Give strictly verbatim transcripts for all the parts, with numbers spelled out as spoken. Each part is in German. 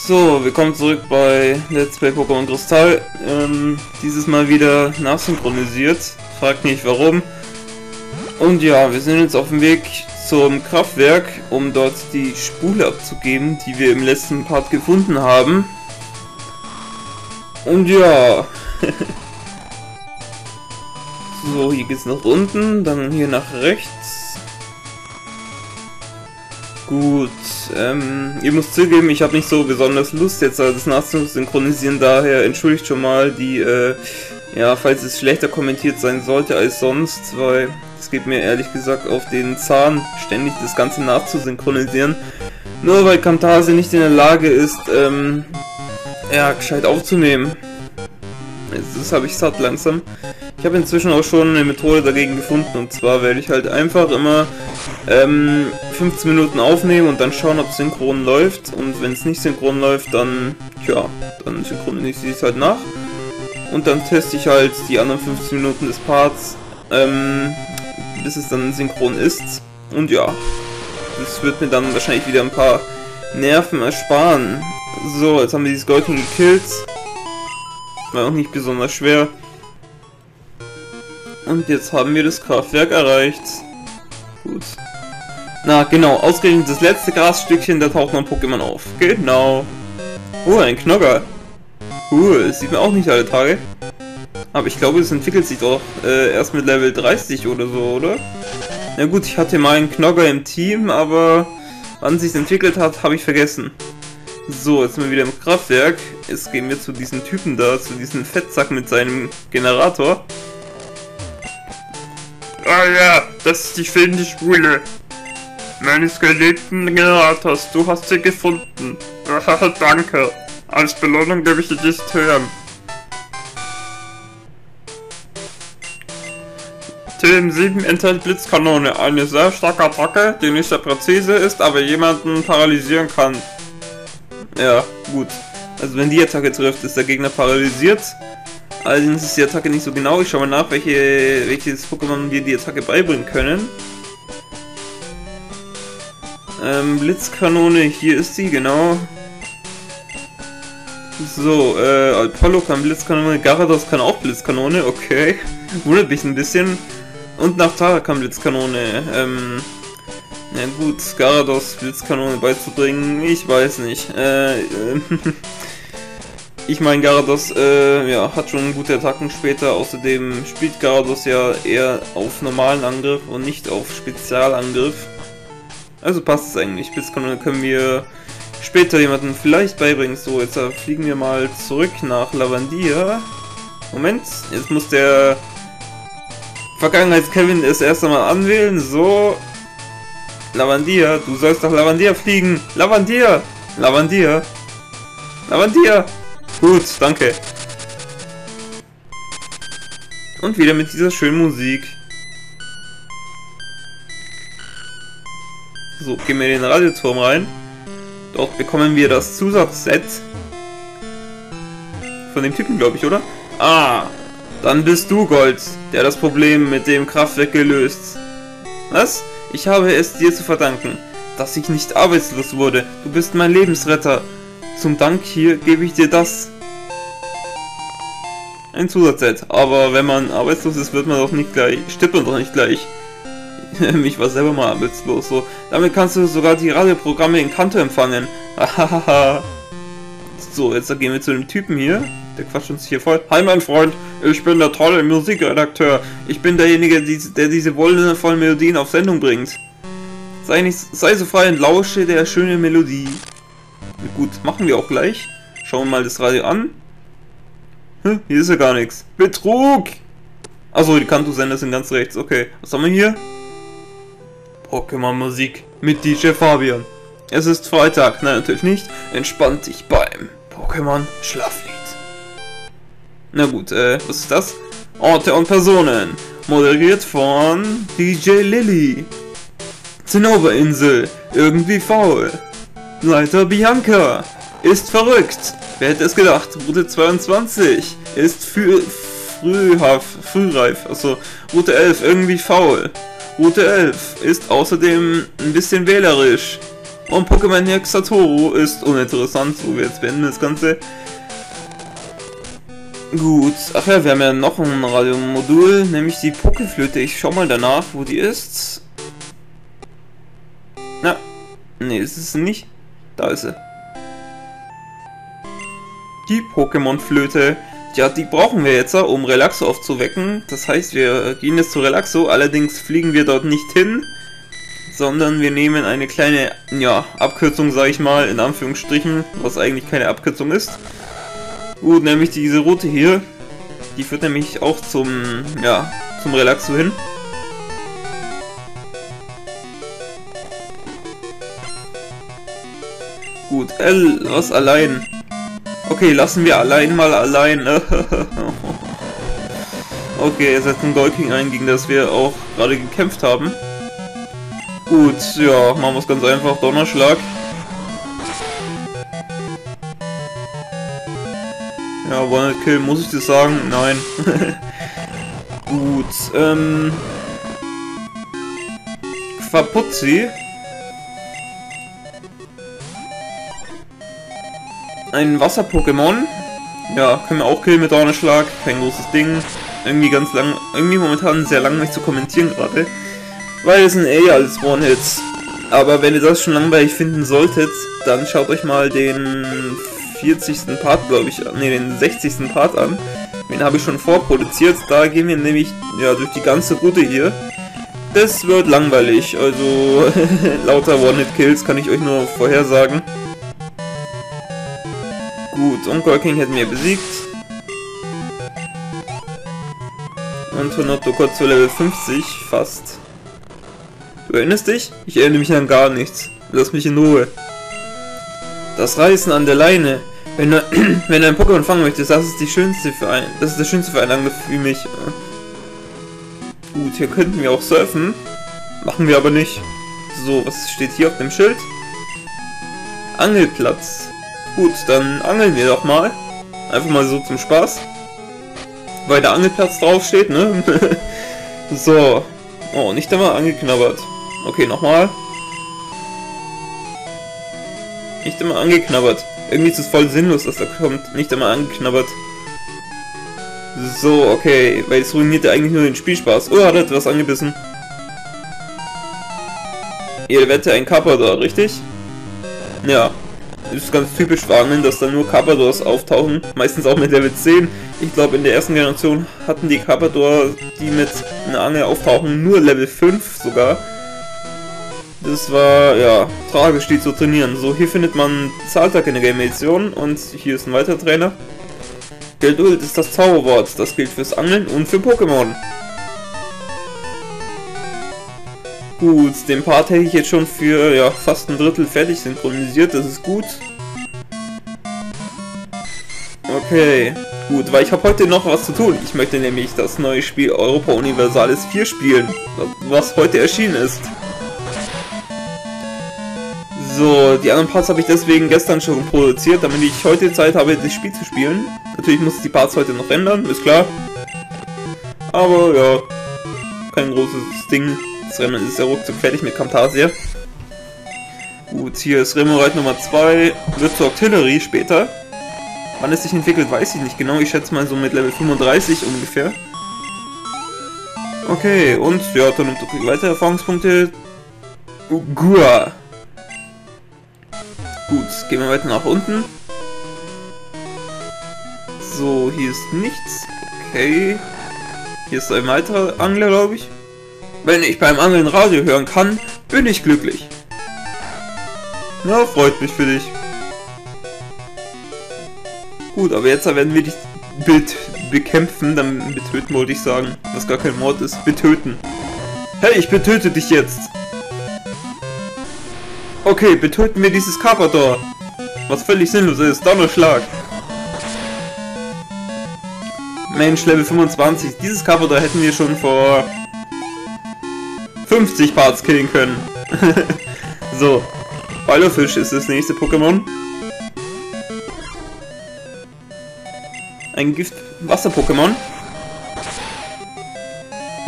So, willkommen zurück bei Let's Play Pokémon Kristall. Ähm, dieses Mal wieder nachsynchronisiert. Fragt nicht warum. Und ja, wir sind jetzt auf dem Weg zum Kraftwerk, um dort die Spule abzugeben, die wir im letzten Part gefunden haben. Und ja. So, hier geht's nach unten, dann hier nach rechts. Gut, ähm, ihr müsst zugeben, ich habe nicht so besonders Lust jetzt das nachzusynchronisieren, daher entschuldigt schon mal die, äh, ja, falls es schlechter kommentiert sein sollte als sonst, weil es geht mir ehrlich gesagt auf den Zahn, ständig das Ganze nachzusynchronisieren. Nur weil Camtasia nicht in der Lage ist, ähm, ja, gescheit aufzunehmen. Das habe ich satt langsam. Ich habe inzwischen auch schon eine Methode dagegen gefunden, und zwar werde ich halt einfach immer ähm, fünfzehn Minuten aufnehmen und dann schauen, ob synchron läuft, und wenn es nicht synchron läuft, dann, tja, dann synchronisiere ich es halt nach und dann teste ich halt die anderen fünfzehn Minuten des Parts, ähm, bis es dann synchron ist, und ja, das wird mir dann wahrscheinlich wieder ein paar Nerven ersparen. So, jetzt haben wir dieses Goldchen gekillt. War auch nicht besonders schwer. Und jetzt haben wir das Kraftwerk erreicht. Gut. Na genau, ausgerechnet das letzte Grasstückchen, da taucht noch ein Pokémon auf. Genau. Oh, ein Knogger. Cool, das sieht man auch nicht alle Tage. Aber ich glaube, es entwickelt sich doch äh, erst mit Level dreißig oder so, oder? Na gut, ich hatte mal einen Knogger im Team, aber wann es sich entwickelt hat, habe ich vergessen. So, jetzt sind wir wieder im Kraftwerk. Jetzt gehen wir zu diesem Typen da, zu diesem Fettsack mit seinem Generator. Ah ja, das ist die fehlende Spule meines geliebten Generators. Du hast sie gefunden. Danke. Als Belohnung gebe ich dir diesen Turm. Turm sieben enthält Blitzkanone. Eine sehr starke Attacke, die nicht sehr präzise ist, aber jemanden paralysieren kann. Ja, gut. Also wenn die Attacke trifft, ist der Gegner paralysiert. Allerdings ist die Attacke nicht so genau. Ich schaue mal nach, welche, welches Pokémon wir die Attacke beibringen können. Ähm, Blitzkanone, hier ist sie, genau. So, äh, Alpollo kann Blitzkanone, Gyarados kann auch Blitzkanone, okay. Wundert mich ein bisschen. Und Nachtara kann Blitzkanone, ähm... Na gut, Gyarados Blitzkanone beizubringen, ich weiß nicht. Äh, äh ich meine, Gyarados äh, ja, hat schon gute Attacken später, außerdem spielt Gyarados ja eher auf normalen Angriff und nicht auf Spezialangriff. Also passt es eigentlich, Blitzkanone können wir später jemanden vielleicht beibringen. So, jetzt fliegen wir mal zurück nach Lavandia. Moment, jetzt muss der Vergangenheits-Kevin es erst einmal anwählen, so... Lavandia, du sollst nach Lavandia fliegen! Lavandia! Lavandia! Lavandia! Gut, danke! Und wieder mit dieser schönen Musik. So, gehen wir in den Radioturm rein. Dort bekommen wir das Zusatzset. Von dem Typen, glaube ich, oder? Ah! Dann bist du Gold, der das Problem mit dem Kraftwerk gelöst. Was? Ich habe es dir zu verdanken, dass ich nicht arbeitslos wurde. Du bist mein Lebensretter. Zum Dank hier gebe ich dir das. Ein Zusatzset. Aber wenn man arbeitslos ist, wird man doch nicht gleich... stirbt man doch nicht gleich. Ich war selber mal arbeitslos. So. Damit kannst du sogar die Radioprogramme in Kanto empfangen. So, jetzt gehen wir zu dem Typen hier. Der quatscht uns hier voll. Hi mein Freund, ich bin der tolle Musikredakteur. Ich bin derjenige, die, der diese wundervollen Melodien auf Sendung bringt. Sei, nicht, sei so frei und lausche der schönen Melodie. Gut, machen wir auch gleich. Schauen wir mal das Radio an. Hm, hier ist ja gar nichts. Betrug! Achso, die Kanto-Sender sind ganz rechts. Okay, was haben wir hier? Pokémon Musik mit D J Fabian. Es ist Freitag. Nein, natürlich nicht. Entspannt dich beim Pokémon Schlaflied. Na gut, äh, was ist das? Orte und Personen. Moderiert von D J Lilly. Zenova Insel. Irgendwie faul. Leiter Bianca. Ist verrückt. Wer hätte es gedacht? Route zweiundzwanzig. Ist für frühhaft, frühreif. Also Route elf. Irgendwie faul. Route elf. Ist außerdem ein bisschen wählerisch. Und Pokémon hier Xatoru ist uninteressant, so wir jetzt beenden das Ganze. Gut, ach ja, wir haben ja noch ein Radiomodul, nämlich die Pokéflöte. Ich schau mal danach, wo die ist. Na, nee, ist es nicht. Da ist sie. Die Pokémon-Flöte. Ja, die brauchen wir jetzt, um Relaxo aufzuwecken. Das heißt, wir gehen jetzt zu Relaxo, allerdings fliegen wir dort nicht hin, sondern wir nehmen eine kleine, ja, Abkürzung, sage ich mal, in Anführungsstrichen, was eigentlich keine Abkürzung ist. Gut, nämlich diese Route hier, die führt nämlich auch zum, ja, zum Relaxo hin. Gut, L, was allein? Okay, lassen wir allein mal allein. Okay, er setzt ein Golking ein, gegen das wir auch gerade gekämpft haben. Gut, ja, machen wir es ganz einfach. Donnerschlag. Ja, One Hit Kill, muss ich das sagen? Nein. Gut, ähm... Quaputzi. Ein Wasser-Pokémon. Ja, können wir auch killen mit Donnerschlag. Kein großes Ding. Irgendwie ganz lang, irgendwie momentan sehr langweilig zu kommentieren gerade. Weil es sind eh alles One-Hits. Aber wenn ihr das schon langweilig finden solltet, dann schaut euch mal den vierzigsten Part, glaube ich, ne, den sechzigsten Part an. Den habe ich schon vorproduziert. Da gehen wir nämlich, ja, durch die ganze Route hier. Das wird langweilig. Also, lauter One-Hit-Kills kann ich euch nur vorhersagen. Gut, und Golking hätten wir besiegt. Und Tonotto kurz zu Level fünfzig, fast. Du erinnerst dich? Ich erinnere mich an gar nichts. Lass mich in Ruhe. Das Reißen an der Leine. Wenn du, wenn du ein Pokémon fangen möchtest, das ist die schönste für ein, das ist der schönste für einen Angriff wie mich. Gut, hier könnten wir auch surfen. Machen wir aber nicht. So, was steht hier auf dem Schild? Angelplatz. Gut, dann angeln wir doch mal. Einfach mal so zum Spaß. Weil der Angelplatz draufsteht, ne? So. Oh, nicht einmal angeknabbert. Okay, nochmal. Nicht einmal angeknabbert. Irgendwie ist es voll sinnlos, dass da kommt. Nicht einmal angeknabbert. So, okay. Weil es ruiniert ja eigentlich nur den Spielspaß. Oh, hat er etwas angebissen. Ihr wette ein Karpador, richtig? Ja. Ist ganz typisch für Angeln, dass da nur Karpadors auftauchen, meistens auch mit Level zehn. Ich glaube, in der ersten Generation hatten die Karpador, die mit einer Angel auftauchen, nur Level fünf sogar. Das war, ja, tragisch, die zu trainieren. So, hier findet man Zahltag in der Game-Edition und hier ist ein weiterer Trainer. Geduld ist das Zauberwort, das gilt fürs Angeln und für Pokémon. Gut, den Part hätte ich jetzt schon für, ja, fast ein Drittel fertig synchronisiert, das ist gut. Okay, gut, weil ich habe heute noch was zu tun. Ich möchte nämlich das neue Spiel Europa Universalis vier spielen, was heute erschienen ist. So, die anderen Parts habe ich deswegen gestern schon produziert, damit ich heute Zeit habe, das Spiel zu spielen. Natürlich muss ich die Parts heute noch ändern, ist klar. Aber ja, kein großes Ding. Das Rennen ist ja ruckzuck fertig mit Camtasia. Gut, hier ist Remoraid Nummer zwei. Wird zur Artillerie später. Wann es sich entwickelt, weiß ich nicht genau. Ich schätze mal so mit Level fünfunddreißig ungefähr. Okay, und ja, dann nimmt er weitere Erfahrungspunkte. Gua. Gut, gehen wir weiter nach unten. So, hier ist nichts. Okay. Hier ist ein weiterer Angler, glaube ich. Wenn ich beim Angeln Radio hören kann, bin ich glücklich. Na, freut mich für dich. Gut, aber jetzt werden wir dich bet bekämpfen, dann betöten wollte ich sagen, was gar kein Mord ist. Betöten. Hey, ich betöte dich jetzt. Okay, betöten wir dieses Karpador. Was völlig sinnlos ist, Donnerschlag. Mensch, Level fünfundzwanzig. Dieses Karpador hätten wir schon vor fünfzig Parts killen können. So, Beilerfisch ist das nächste Pokémon. Ein Gift-Wasser-Pokémon.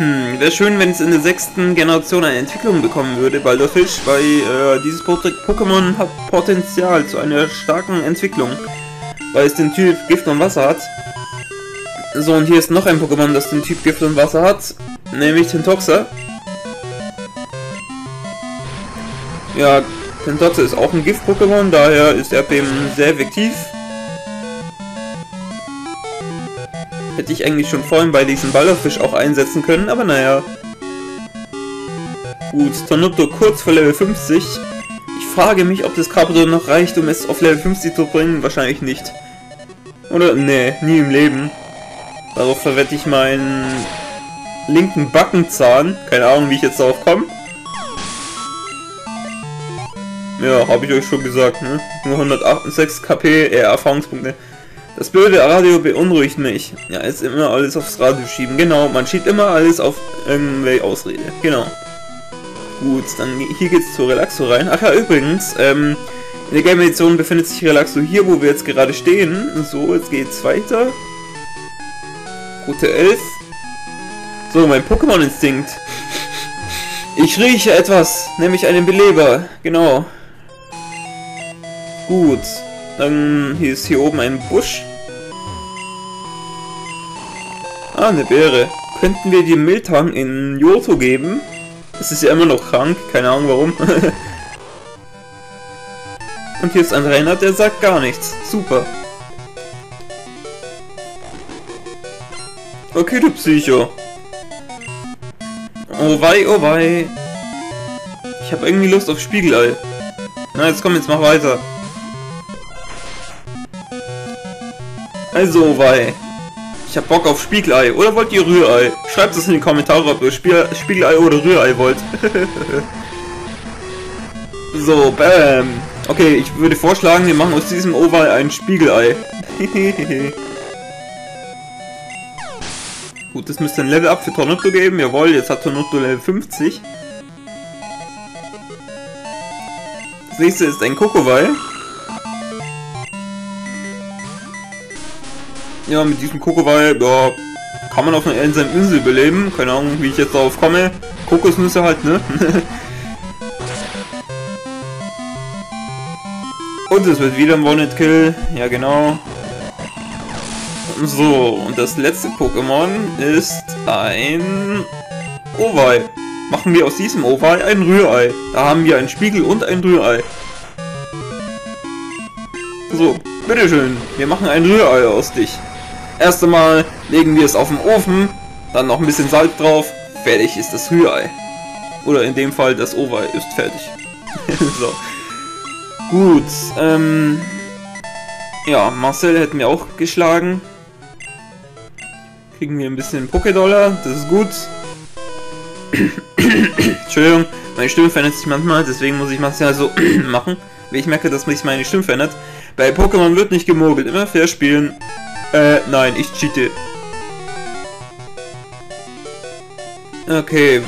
Hm, wäre schön, wenn es in der sechsten Generation eine Entwicklung bekommen würde, weil der Fisch, weil äh, dieses Pokémon hat Potenzial zu einer starken Entwicklung, weil es den Typ Gift und Wasser hat. So, und hier ist noch ein Pokémon, das den Typ Gift und Wasser hat, nämlich Tentoxa. Ja, Tentoxa ist auch ein Gift-Pokémon, daher ist er eben sehr effektiv. Hätte ich eigentlich schon vorhin bei diesem Ballerfisch auch einsetzen können, aber naja. Gut, Tonotto kurz vor Level fünfzig. Ich frage mich, ob das Karpador noch reicht, um es auf Level fünfzig zu bringen. Wahrscheinlich nicht. Oder? Nee, nie im Leben. Darauf verwette ich meinen linken Backenzahn. Keine Ahnung, wie ich jetzt darauf komme. Ja, habe ich euch schon gesagt, ne? Nur hundertsechs K P, äh, Erfahrungspunkte. Das blöde Radio beunruhigt mich. Ja, ist immer alles aufs Radio schieben. Genau, man schiebt immer alles auf irgendwelche Ausrede. Genau. Gut, dann hier geht's zu Relaxo rein. Ach ja, übrigens, ähm, in der Game-Edition befindet sich Relaxo hier, wo wir jetzt gerade stehen. So, jetzt geht's weiter. Route elf. So, mein Pokémon-Instinkt. Ich rieche etwas, nämlich einen Beleber. Genau. Gut. Dann hier ist hier oben ein Busch. Ah, eine Beere. Könnten wir die Miltank in Johto geben? Es ist ja immer noch krank, keine Ahnung warum. Und hier ist ein Trainer, der sagt gar nichts. Super. Okay, du Psycho. Oh wei, oh wei. Ich habe irgendwie Lust auf Spiegelei. Na, jetzt komm, jetzt mach weiter. Also, weil ich hab Bock auf Spiegelei. Oder wollt ihr Rührei? Schreibt es in die Kommentare, ob ihr Spiel Spiegelei oder Rührei wollt. So, bam. Okay, ich würde vorschlagen, wir machen aus diesem Oval ein Spiegelei. Gut, das müsste ein Level-Up für Tonotto geben. Jawohl, jetzt hat Tonotto Level fünfzig. Das nächste ist ein Kokowei. Ja, mit diesem Kokowei, ja, kann man auf einer einsamen Insel beleben. Keine Ahnung, wie ich jetzt darauf komme. Kokosnüsse halt, ne? Und es wird wieder ein One-Hit-Kill. Ja, genau. So, und das letzte Pokémon ist ein Owei. Machen wir aus diesem Owei ein Rührei. Da haben wir einen Spiegel und ein Rührei. So, bitteschön. Wir machen ein Rührei aus dich. Erst einmal legen wir es auf den Ofen, dann noch ein bisschen Salz drauf, fertig ist das Rührei. Oder in dem Fall das Owei ist fertig. So. Gut, ähm... ja, Marcel hätten wir auch geschlagen. Kriegen wir ein bisschen Poké-Dollar, das ist gut. Entschuldigung, meine Stimme verändert sich manchmal, deswegen muss ich Marcel so machen, weil ich merke, dass mich meine Stimme verändert. Bei Pokémon wird nicht gemogelt, immer fair spielen. Äh, nein, ich cheate. Okay.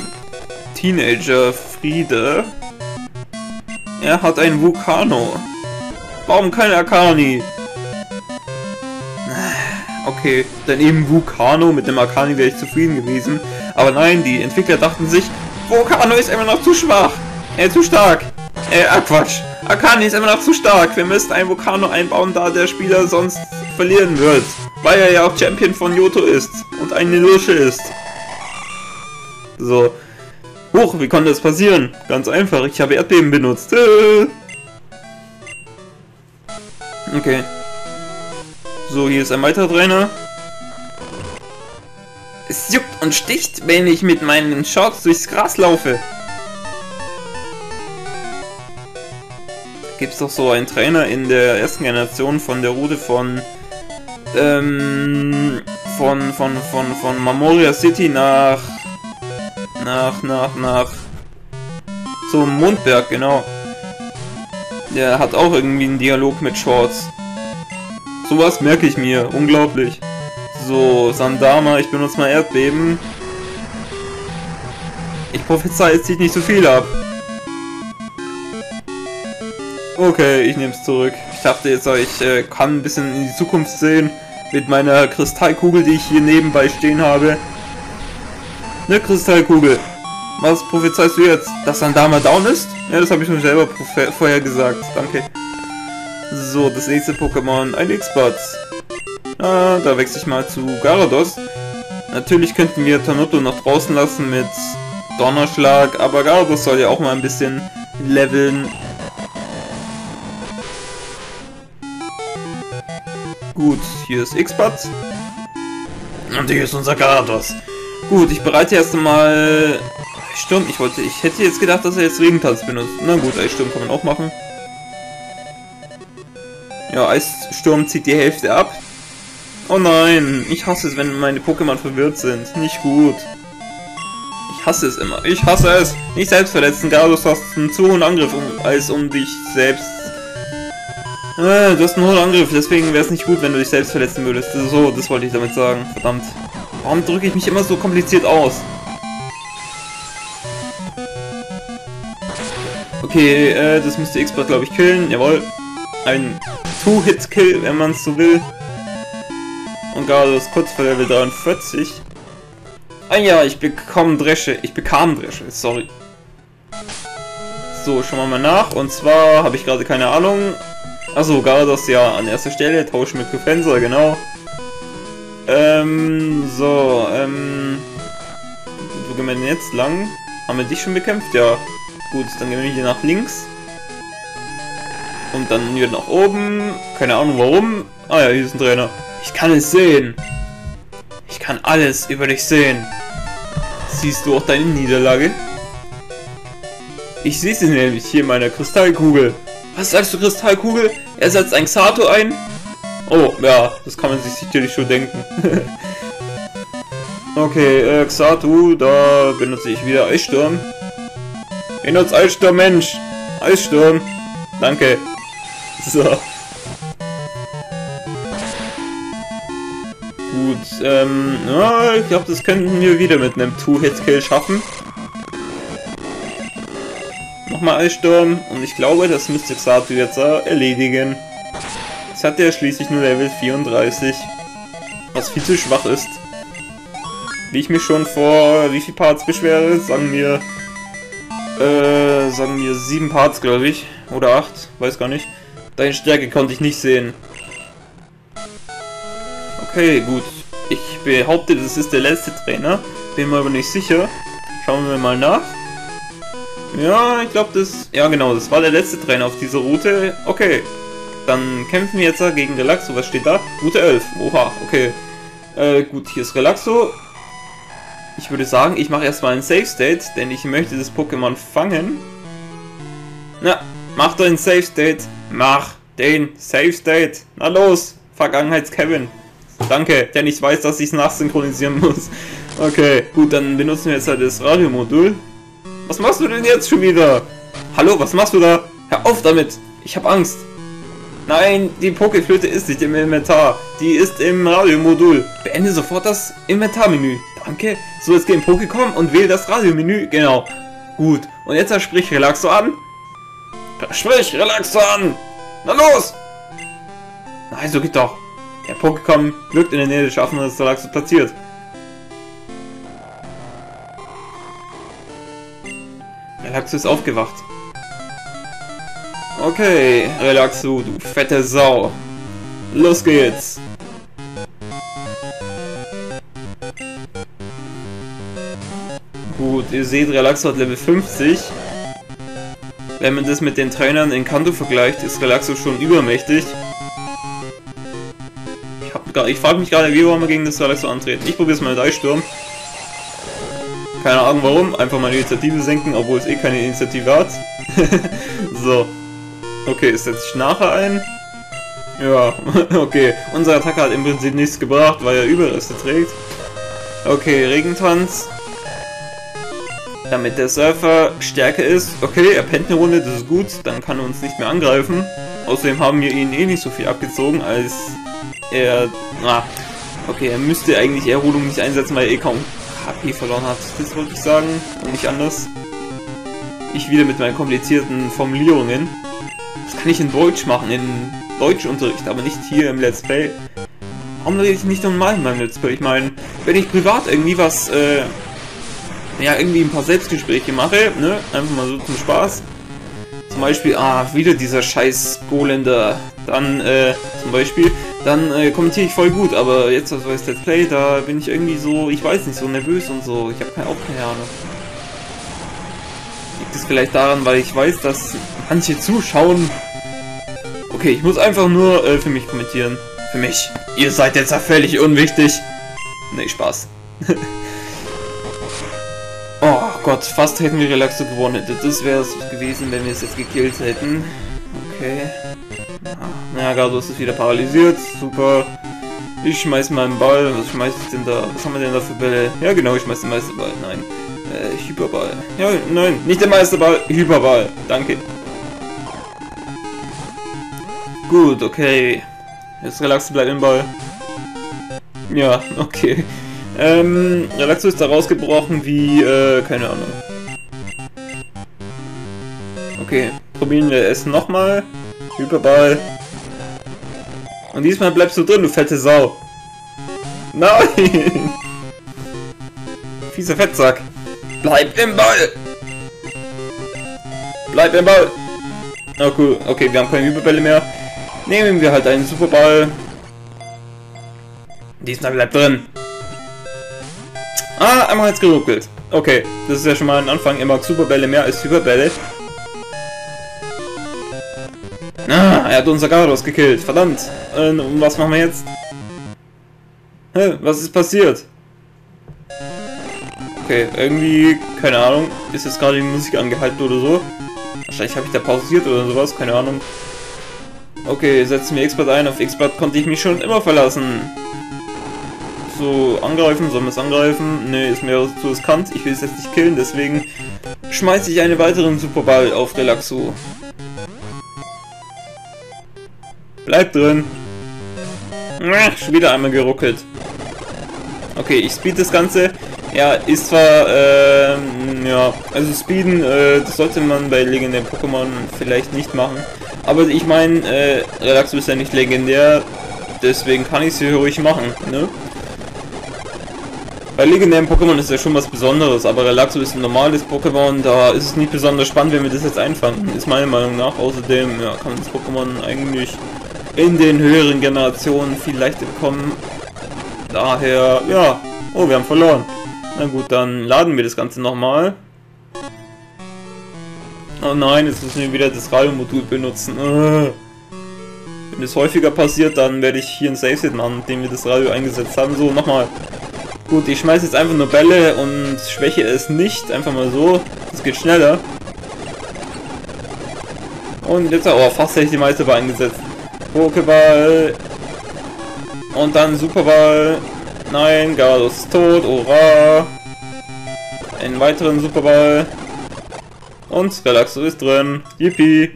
Teenager Friede. Er hat einen Vulkano. Warum kein Arkani? Okay, dann eben Vulkano. Mit dem Arkani wäre ich zufrieden gewesen. Aber nein, die Entwickler dachten sich, Vulkano ist immer noch zu schwach. Äh, zu stark. Äh, ah, Quatsch. Arkani ist immer noch zu stark. Wir müssen einen Vulkano einbauen, da der Spieler sonst verlieren wird. Weil er ja auch Champion von Johto ist. Und eine Lusche ist. So. Huch, wie konnte das passieren? Ganz einfach, ich habe Erdbeben benutzt. Okay. So, hier ist ein weiterer Trainer. Es juckt und sticht, wenn ich mit meinen Shorts durchs Gras laufe. Gibt es doch so einen Trainer in der ersten Generation von der Route von ähm, von von von von Orania City nach nach nach nach zum Mondberg, genau. Der hat auch irgendwie einen Dialog mit Shorts. Sowas merke ich mir, unglaublich. So, Sandama, ich benutze mal Erdbeben. Ich prophezei, es zieht nicht so viel ab. Okay, ich nehme es zurück. Ich dachte jetzt, ich äh, kann ein bisschen in die Zukunft sehen mit meiner Kristallkugel, die ich hier nebenbei stehen habe. Ne, Kristallkugel? Was prophezeist du jetzt? Dass Sandama down ist? Ja, das habe ich schon selber vorher gesagt. Danke. So, das nächste Pokémon, ein X-Bot. Ah, da wechsle ich mal zu Gyarados. Natürlich könnten wir Tonotto noch draußen lassen mit Donnerschlag, aber Gyarados soll ja auch mal ein bisschen leveln. Gut, hier ist X-Bot. Und hier ist unser Gyarados. Gut, ich bereite erst einmal... Eissturm, ich wollte, ich hätte jetzt gedacht, dass er jetzt Regentanz benutzt. Na gut, Eissturm kann man auch machen. Ja, Eissturm zieht die Hälfte ab. Oh nein, ich hasse es, wenn meine Pokémon verwirrt sind. Nicht gut. Ich hasse es immer. Ich hasse es. Nicht selbst verletzen, Gyarados, du hast einen zu hohen Angriff, um, als um dich selbst... Äh, du hast einen hohen Angriff, deswegen wäre es nicht gut, wenn du dich selbst verletzen würdest. So, das wollte ich damit sagen. Verdammt. Warum drücke ich mich immer so kompliziert aus? Okay, äh, das müsste X-Bot, glaube ich, killen. Jawohl. Ein Two-Hit-Kill, wenn man es so will. Und Gyarados kurz vor Level dreiundvierzig. Ah ja, ich bekomme Dresche. Ich bekam Dresche, sorry. So, schauen wir mal nach. Und zwar habe ich gerade keine Ahnung. Achso, Gyarados ja an erster Stelle. Tauschen mit Gefenser, genau. Ähm, so, ähm... Wo gehen wir denn jetzt lang? Haben wir dich schon bekämpft? Ja. Gut, dann gehen wir hier nach links. Und dann wieder nach oben. Keine Ahnung warum. Ah ja, hier ist ein Trainer. Ich kann es sehen. Ich kann alles über dich sehen. Siehst du auch deine Niederlage? Ich sehe sie nämlich hier in meiner Kristallkugel. Was sagst du, Kristallkugel? Er setzt ein Xatu ein? Oh, ja, das kann man sich natürlich schon denken. Okay, äh, Xatu, da benutze ich wieder Eissturm. Benutze Eissturm, Mensch. Eissturm. Danke. So. Gut, ähm, ja, ich glaube, das könnten wir wieder mit einem Two-Hit-Kill schaffen. Nochmal Eissturm und ich glaube, das müsste Xatu jetzt erledigen. Jetzt hat er schließlich nur Level vierunddreißig, was viel zu schwach ist. Wie ich mich schon vor wie viele Parts beschwere, sagen wir, äh, sagen wir sieben Parts, glaube ich, oder acht, weiß gar nicht. Deine Stärke konnte ich nicht sehen. Okay, gut. Ich behaupte, das ist der letzte Trainer. Bin mir aber nicht sicher. Schauen wir mal nach. Ja, ich glaube, das... Ja, genau, das war der letzte Trainer auf dieser Route. Okay. Dann kämpfen wir jetzt gegen Relaxo. Was steht da? Route elf. Oha, okay. Äh, gut, hier ist Relaxo. Ich würde sagen, ich mache erstmal einen Safe State, denn ich möchte das Pokémon fangen. Na, mach doch einen Safe State. Mach den Safe State. Na los, Vergangenheits-Kevin. Danke, denn ich weiß, dass ich es nachsynchronisieren muss. Okay, gut, dann benutzen wir jetzt halt das Radiomodul. Was machst du denn jetzt schon wieder? Hallo, was machst du da? Hör auf damit! Ich habe Angst. Nein, die Pokéflöte ist nicht im Inventar. Die ist im Radiomodul. Beende sofort das Inventarmenü. Danke. So, jetzt geh in Pokécom und wähle das Radiomenü. Genau. Gut. Und jetzt sprich Relaxo an. Sprich Relaxo an! Na los! Nein, so geht doch. Der Pokécom wirkt in der Nähe des Schaffenden des Relaxo platziert. Relaxo ist aufgewacht. Okay, Relaxo, du fette Sau. Los geht's. Gut, ihr seht, Relaxo hat Level fünfzig. Wenn man das mit den Trainern in Kanto vergleicht, ist Relaxo schon übermächtig. Ich frage mich gerade, wie wollen wir gegen das Relaxo antreten? Ich probiere es mal mit Eissturm. Keine Ahnung warum. Einfach mal Initiative senken, obwohl es eh keine Initiative hat. So. Okay, es setzt sich nachher ein. Ja, okay. Unsere Attacke hat im Prinzip nichts gebracht, weil er Überreste trägt. Okay, Regentanz. Damit der Surfer stärker ist. Okay, er pennt eine Runde, das ist gut. Dann kann er uns nicht mehr angreifen. Außerdem haben wir ihn eh nicht so viel abgezogen, als... Er... Ah, okay, er müsste eigentlich Erholung nicht einsetzen, weil er eh kaum H P verloren hat. Das wollte ich sagen. Und nicht anders. Ich wieder mit meinen komplizierten Formulierungen. Das kann ich in Deutsch machen, in Deutschunterricht, aber nicht hier im Let's Play. Warum rede ich nicht normal in meinem Let's Play? Ich meine, wenn ich privat irgendwie was äh, ja, irgendwie ein paar Selbstgespräche mache, ne? Einfach mal so zum Spaß. Zum Beispiel, ah, wieder dieser scheiß Goländer. Dann, äh, zum Beispiel, dann äh, kommentiere ich voll gut, aber jetzt, was weiß Let's Play, da bin ich irgendwie so, ich weiß nicht, so nervös und so. Ich habe auch keine Ahnung. Liegt es vielleicht daran, weil ich weiß, dass manche zuschauen. Okay, ich muss einfach nur äh, für mich kommentieren. Für mich. Ihr seid jetzt ja völlig unwichtig. Nee, Spaß. Oh Gott, fast hätten wir Relaxo gewonnen. Das wäre es gewesen, wenn wir es jetzt gekillt hätten. Okay. Naja, Gyarados ist wieder paralysiert. Super. Ich schmeiß mal einen Ball. Was schmeiß ich denn da? Was haben wir denn da für Bälle? Ja genau, ich schmeiß den Meisterball. Nein. Äh, Hyperball. Ja, nein. Nicht der Meisterball. Hyperball. Danke. Gut, okay. Jetzt Relaxo bleibt im Ball. Ja, okay. Ähm, Relaxo ist da rausgebrochen wie, äh, keine Ahnung. Okay, probieren wir es nochmal. Hyperball. Und diesmal bleibst du drin, du fette Sau. Nein! Fieser Fettsack. Bleib im Ball! Bleib im Ball! Na cool, okay, wir haben keine Hyperbälle mehr. Nehmen wir halt einen Superball. Diesmal bleibt drin. Ah, einmal hat's geruckelt. Okay, das ist ja schon mal ein Anfang. Er mag Superbälle mehr als Hyperbälle. Ah, er hat unser Gyarados gekillt. Verdammt. Und äh, was machen wir jetzt? Hä, was ist passiert? Okay, irgendwie, keine Ahnung. Ist jetzt gerade die Musik angehalten oder so? Wahrscheinlich habe ich da pausiert oder sowas. Keine Ahnung. Okay, setzen wir X-Bot ein. Auf X-Bot konnte ich mich schon immer verlassen. So, angreifen, sollen wir es angreifen? Ne, ist mir zu riskant. Ich will es jetzt nicht killen, deswegen schmeiße ich einen weiteren Superball auf Relaxo. Bleib drin. Schon wieder einmal geruckelt. Okay, ich speed das Ganze. Ja, ist zwar, ähm, ja, also speeden, äh, das sollte man bei legendären Pokémon vielleicht nicht machen. Aber ich meine, äh, Relaxo ist ja nicht legendär, deswegen kann ich es hier ruhig machen, ne? Bei legendären Pokémon ist ja schon was Besonderes, aber Relaxo ist ein normales Pokémon, da ist es nicht besonders spannend, wenn wir das jetzt einfangen, ist meine Meinung nach. Außerdem, ja, kann das Pokémon eigentlich in den höheren Generationen viel leichter bekommen. Daher, ja, oh, wir haben verloren. Na gut, dann laden wir das Ganze nochmal. Oh nein, jetzt müssen wir wieder das Radiomodul benutzen. Äh. Wenn das häufiger passiert, dann werde ich hier ein Save-Set machen, nachdem wir das Radio eingesetzt haben. So, nochmal. Gut, ich schmeiße jetzt einfach nur Bälle und schwäche es nicht. Einfach mal so. Das geht schneller. Und jetzt, oh, fast hätte ich die Meisterball eingesetzt. Pokéball. Und dann Superball. Nein, Gyarados ist tot. Hurra. Einen weiteren Superball. Und Relaxo ist drin. Yippie.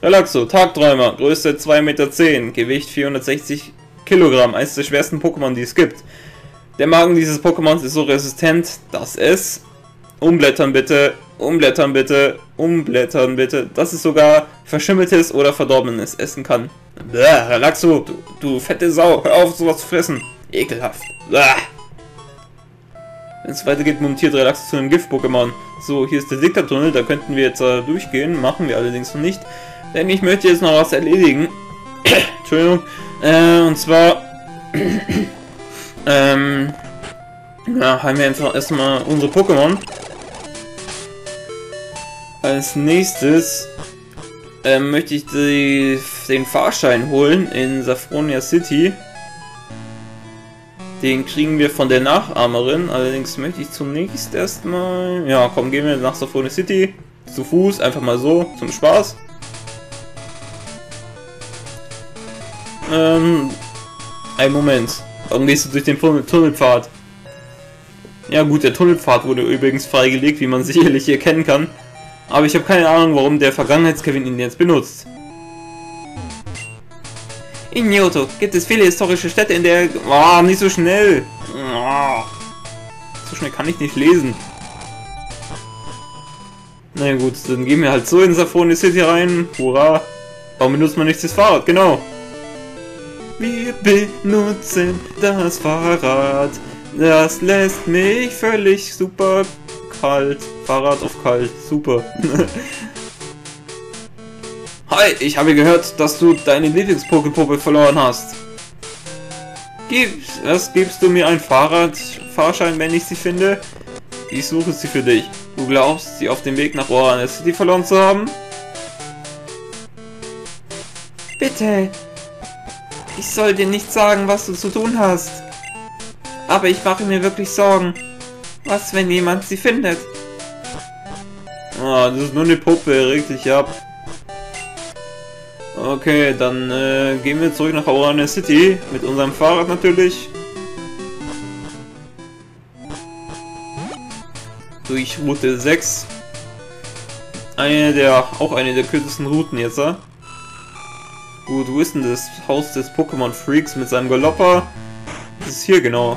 Relaxo, Tagträumer. Größe zwei Meter zehn. Gewicht vierhundertsechzig Kilogramm. Eines der schwersten Pokémon, die es gibt. Der Magen dieses Pokémons ist so resistent, dass es... Umblättern bitte. Umblättern bitte. Umblättern bitte. Dass es sogar verschimmeltes oder verdorbenes essen kann. Bäh, Relaxo, du, du fette Sau. Hör auf, sowas zu fressen. Ekelhaft. Bäh. Wenn es weitergeht, mutiert Relaxo zu einem Gift-Pokémon. So, hier ist der Digdatunnel, da könnten wir jetzt äh, durchgehen, machen wir allerdings noch nicht. Denn ich möchte jetzt noch was erledigen. Entschuldigung. Äh, und zwar... ähm... Ja, haben wir einfach erstmal unsere Pokémon. Als nächstes... Äh, möchte ich die, den Fahrschein holen in Saffronia City. Den kriegen wir von der Nachahmerin, allerdings möchte ich zunächst erstmal... Ja, komm, gehen wir nach Saffronia City. Zu Fuß, einfach mal so, zum Spaß. Ähm... Ein Moment. Warum gehst du durch den Tunnelpfad? Ja gut, der Tunnelpfad wurde übrigens freigelegt, wie man sicherlich hier erkennen kann. Aber ich habe keine Ahnung, warum der Vergangenheits-Kevin ihn jetzt benutzt. In Johto gibt es viele historische Städte, in der... Oh, nicht so schnell! Oh, so schnell kann ich nicht lesen. Na gut, dann gehen wir halt so in Saffronia City rein. Hurra! Warum benutzt man nicht das Fahrrad? Genau! Wir benutzen das Fahrrad. Das lässt mich völlig super kalt. Fahrrad auf kalt. Super. Hi, ich habe gehört, dass du deine Lieblings-Pokepuppe verloren hast. Gibst, was gibst du mir einen Fahrradfahrschein, wenn ich sie finde? Ich suche sie für dich. Du glaubst, sie auf dem Weg nach Orania City verloren zu haben? Bitte. Ich soll dir nicht sagen, was du zu tun hast. Aber ich mache mir wirklich Sorgen. Was, wenn jemand sie findet? Ah, das ist nur eine Puppe, reg dich ab. Okay, dann äh, gehen wir zurück nach Aurane City. Mit unserem Fahrrad natürlich. Durch Route sechs. Eine der, auch eine der kürzesten Routen jetzt, ja? Gut, wo ist denn das Haus des Pokémon Freaks mit seinem Galopper? Das ist hier, genau.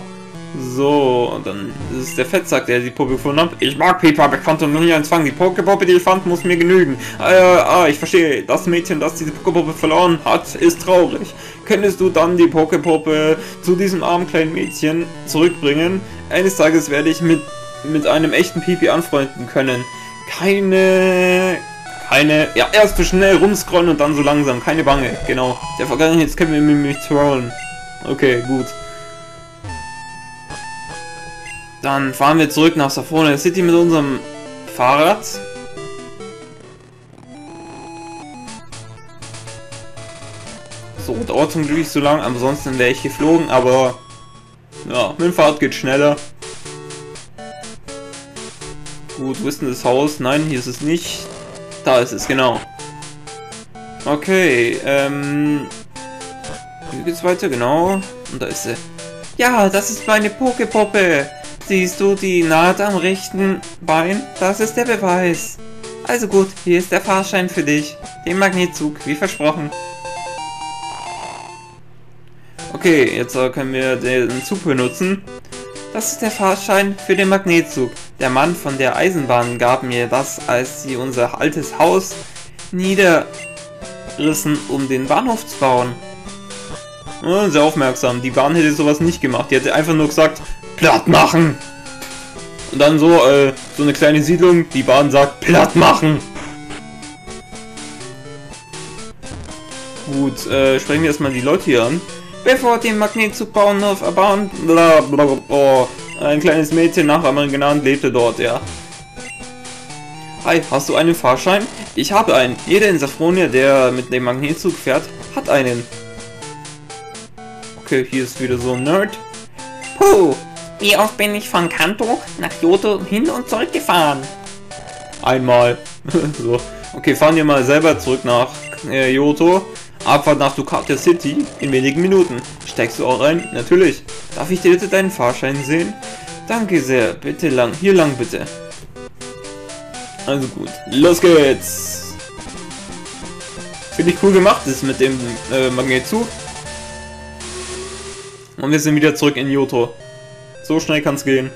So, und dann ist es der Fettsack, der die Puppe gefunden hat. Ich mag Pipa, bekannt und nie empfangen. Die Pokepuppe, die ich fand, muss mir genügen. Ah, ah, ich verstehe. Das Mädchen, das diese Pokepuppe verloren hat, ist traurig. Könntest du dann die Pokepuppe zu diesem armen kleinen Mädchen zurückbringen? Eines Tages werde ich mit, mit einem echten Pipi anfreunden können. Keine... Keine... Ja, erst so schnell rumscrollen und dann so langsam. Keine Bange, genau. Der Vergangenheit, jetzt können wir mit mich trollen. Okay, gut. Dann fahren wir zurück nach Saffronia City mit unserem Fahrrad. So, dauert zum Glück nicht so lang, ansonsten wäre ich geflogen, aber ja, mit dem Fahrrad geht schneller. Gut, wo ist denn das Haus? Nein, hier ist es nicht. Da ist es, genau. Okay, ähm... hier geht's weiter, genau. Und da ist sie. Ja, das ist meine Pokepuppe. Siehst du die Naht am rechten Bein? Das ist der Beweis. Also gut, hier ist der Fahrschein für dich. Den Magnetzug, wie versprochen. Okay, jetzt können wir den Zug benutzen. Das ist der Fahrschein für den Magnetzug. Der Mann von der Eisenbahn gab mir das, als sie unser altes Haus niederrissen, um den Bahnhof zu bauen. Sehr aufmerksam. Die Bahn hätte sowas nicht gemacht. Die hätte einfach nur gesagt... Platt machen! Und dann so, äh, so eine kleine Siedlung, die Bahn sagt, platt machen! Gut, äh, sprechen wir erstmal die Leute hier an. Bevor den Magnetzug bauen auf erbauen, bla bla bla, oh, ein kleines Mädchen nach Amman genannt lebte dort, ja. Hi, hast du einen Fahrschein? Ich habe einen. Jeder in Saffronia, der mit dem Magnetzug fährt, hat einen. Okay, hier ist wieder so ein Nerd. Puh! Wie oft bin ich von Kanto nach Johto hin und zurück gefahren? Einmal. So. Okay, fahren wir mal selber zurück nach äh, Johto. Abfahrt nach Dukatia City in wenigen Minuten. Steigst du auch ein? Natürlich. Darf ich dir bitte deinen Fahrschein sehen? Danke sehr. Bitte lang. Hier lang bitte. Also gut. Los geht's. Finde ich cool gemacht, das mit dem äh, Magnetzug. Und wir sind wieder zurück in Johto. So schnell kann's gehen.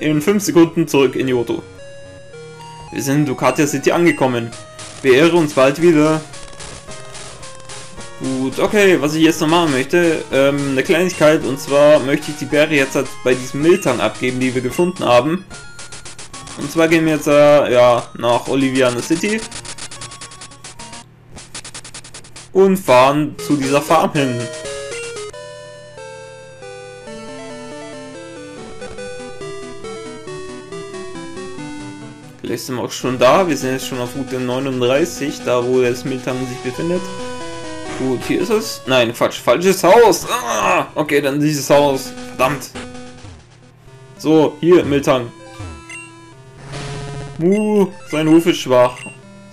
In fünf Sekunden zurück in Johto. Wir sind in Dukatia City angekommen. Beehre uns bald wieder. Gut, okay, was ich jetzt noch machen möchte, ähm, eine Kleinigkeit, und zwar möchte ich die Beere jetzt halt bei diesem Miltank abgeben, die wir gefunden haben. Und zwar gehen wir jetzt, äh, ja, nach Oliviana City. Und fahren zu dieser Farm hin. Vielleicht sind wir auch schon da. Wir sind jetzt schon auf Route neununddreißig, da wo das Miltank sich befindet. Gut, hier ist es. Nein, Quatsch. Falsches Haus. Ah, okay, dann dieses Haus. Verdammt. So, hier, Miltank. Mu, sein Ruf ist schwach.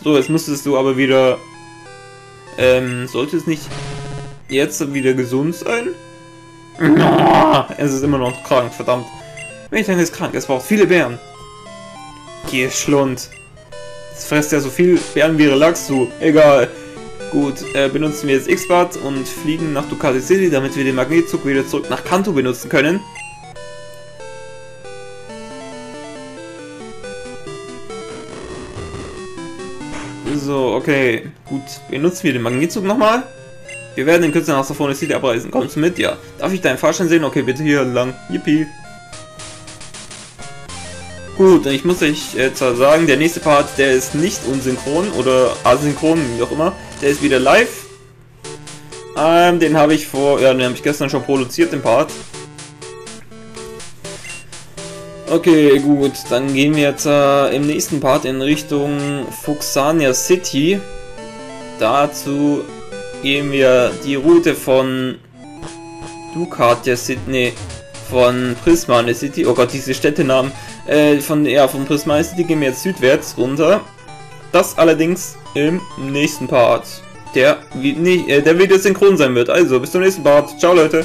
So, jetzt müsstest du aber wieder... Ähm, sollte es nicht jetzt wieder gesund sein? Ah, es ist immer noch krank, verdammt. Miltank ist krank, es braucht viele Bären. Geh Schlund. Das frisst ja so viel Bären wie Relaxo. Egal. Gut, äh, benutzen wir jetzt X-Bot und fliegen nach Dukatia City, damit wir den Magnetzug wieder zurück nach Kanto benutzen können. So, okay. Gut, benutzen wir den Magnetzug nochmal. Wir werden in Kürze nach Saffronia City abreisen. Kommst du mit? Ja. Darf ich deinen Fahrschein sehen? Okay, bitte hier lang. Yippie. Gut, ich muss euch äh, zwar sagen, der nächste Part, der ist nicht unsynchron oder asynchron, wie auch immer. Der ist wieder live. Ähm, den habe ich vor, ja, den habe ich gestern schon produziert, den Part. Okay, gut, dann gehen wir jetzt äh, im nächsten Part in Richtung Vulkano City. Dazu gehen wir die Route von Dukatia City, nee, von Prismane City, oh Gott, diese Städtenamen, äh, von, ja, von Prismane City gehen wir jetzt südwärts runter. Das allerdings im nächsten Part, der, wie, nee, der wieder synchron sein wird. Also, bis zum nächsten Part. Ciao, Leute.